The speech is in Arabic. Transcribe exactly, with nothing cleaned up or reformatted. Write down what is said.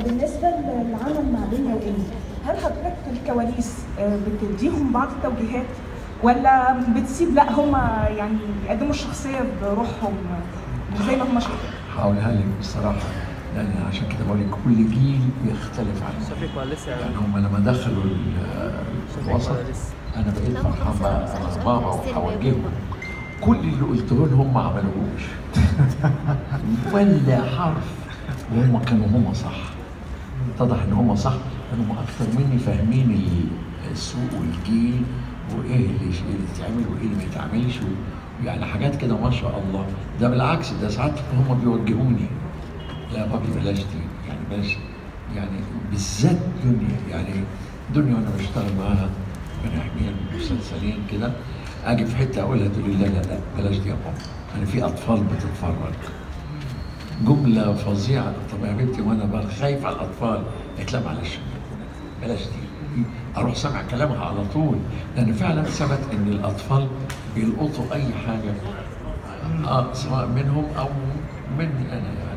فبالنسبه للعمل مع دنيا وإني، هل حضرتك الكواليس بتديهم بعض التوجيهات ولا بتسيب لا هم يعني يقدموا الشخصيه بروحهم زي ما هم شايفين؟ هقولها لك بصراحه، يعني عشان كده بقول لك كل جيل بيختلف عنه. يعني هم لما دخلوا الوسط انا بقيت فرحان بابا وحوجيهم، كل اللي قلته لهم ما عملوهوش ولا حرف، وهم كانوا هم صح. اتضح ان هم صح، كانوا اكثر مني فاهمين السوق والجيل وايه اللي يتعمل وايه اللي ما يتعملش، يعني حاجات كده ما شاء الله. ده بالعكس، ده ساعات هم بيوجهوني، لا بابي بلاش دي، يعني بلاش، يعني بالذات دنيا. يعني دنيا وانا بشتغل معاها بنعمل مسلسلين كده، اجي في حته اقولها تقول لي لا لا لا بلاش دي يا بابا، يعني في اطفال بتتفرج. جمله فظيعه. طب يا بنتي وانا بقى خايف على الاطفال، قالت لا معلش بلاش دي، اروح سامع كلامها على طول، لان فعلا ثبت ان الاطفال بيلقطوا اي حاجه، اه سواء منهم او مني انا.